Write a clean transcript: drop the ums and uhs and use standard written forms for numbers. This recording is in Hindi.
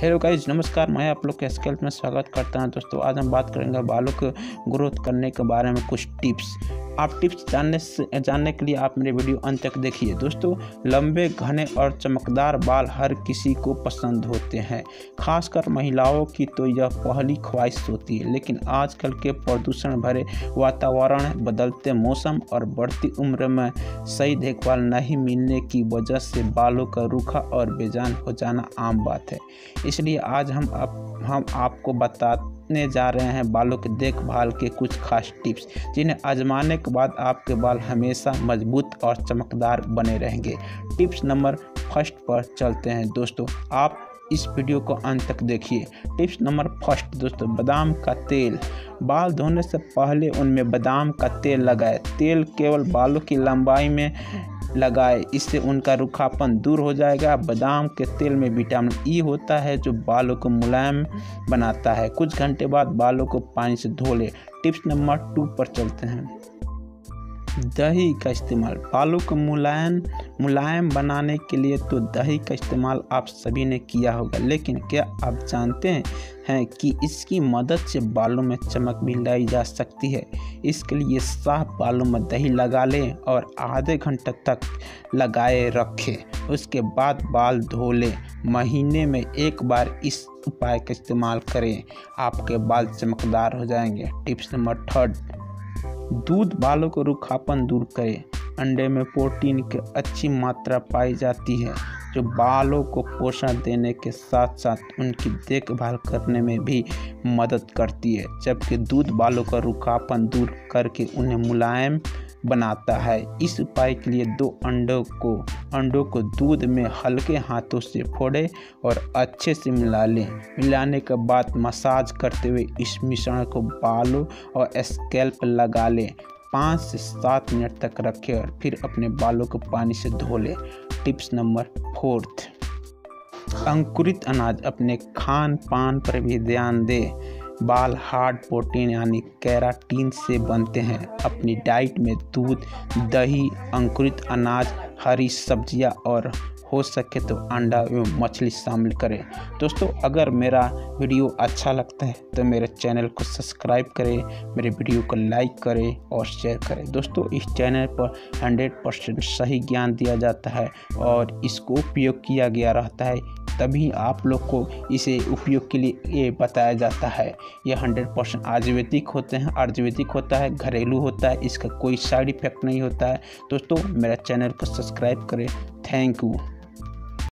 हेलो गाइज नमस्कार, मैं आप लोग के स्कैल्प में स्वागत करता हूं। दोस्तों आज हम बात करेंगे बालों को ग्रोथ करने के बारे में कुछ टिप्स। आप टिप्स जानने के लिए आप मेरे वीडियो अंत तक देखिए। दोस्तों लंबे घने और चमकदार बाल हर किसी को पसंद होते हैं, खासकर महिलाओं की तो यह पहली ख्वाहिश होती है। लेकिन आजकल के प्रदूषण भरे वातावरण, बदलते मौसम और बढ़ती उम्र में सही देखभाल नहीं मिलने की वजह से बालों का रूखा और बेजान हो जाना आम बात है। इसलिए आज हम आपको बताने जा रहे हैं बालों की देखभाल के कुछ खास टिप्स, जिन्हें आजमाने के बाद आपके बाल हमेशा मजबूत और चमकदार बने रहेंगे। टिप्स नंबर फर्स्ट पर चलते हैं। दोस्तों आप इस वीडियो को अंत तक देखिए। टिप्स नंबर फर्स्ट दोस्तों, बादाम का तेल। बाल धोने से पहले उनमें बादाम का तेल लगाएं। तेल केवल बालों की लंबाई में लगाएं, इससे उनका रूखापन दूर हो जाएगा। बादाम के तेल में विटामिन ई होता है जो बालों को मुलायम बनाता है। कुछ घंटे बाद बालों को पानी से धो लें। टिप्स नंबर 2 पर चलते हैं। दही का इस्तेमाल। बालों को मुलायम बनाने के लिए तो दही का इस्तेमाल आप सभी ने किया होगा, लेकिन क्या आप जानते हैं कि इसकी मदद से बालों में चमक भी लाई जा सकती है। इसके लिए साफ बालों में दही लगा लें और आधे घंटे तक लगाए रखें, उसके बाद बाल धो लें। महीने में एक बार इस उपाय का इस्तेमाल करें, आपके बाल चमकदार हो जाएंगे। टिप्स नंबर 3, दूध बालों को रूखापन दूर करे। अंडे में प्रोटीन की अच्छी मात्रा पाई जाती है जो बालों को पोषण देने के साथ साथ उनकी देखभाल करने में भी मदद करती है, जबकि दूध बालों का रूखापन दूर करके उन्हें मुलायम बनाता है। इस उपाय के लिए 2 अंडों को दूध में हल्के हाथों से फोड़ें और अच्छे से मिला लें। मिलाने के बाद मसाज करते हुए इस मिश्रण को बालों और स्कैल्प लगा लें। 5 से 7 मिनट तक रखें और फिर अपने बालों को पानी से धो लें। टिप्स नंबर 4, अंकुरित अनाज। अपने खान पान पर भी ध्यान दें। बाल हार्ड प्रोटीन यानी केराटिन से बनते हैं। अपनी डाइट में दूध, दही, अंकुरित अनाज, हरी सब्जियां और हो सके तो अंडा एवं मछली शामिल करें। दोस्तों अगर मेरा वीडियो अच्छा लगता है तो मेरे चैनल को सब्सक्राइब करें, मेरे वीडियो को लाइक करें और शेयर करें। दोस्तों इस चैनल पर 100% सही ज्ञान दिया जाता है और इसको उपयोग किया गया रहता है, तभी आप लोग को इसे उपयोग के लिए ये बताया जाता है। यह 100% आयुर्वेदिक होता है, घरेलू होता है, इसका कोई साइड इफेक्ट नहीं होता है। दोस्तों मेरा चैनल को सब्सक्राइब करें। Thank you.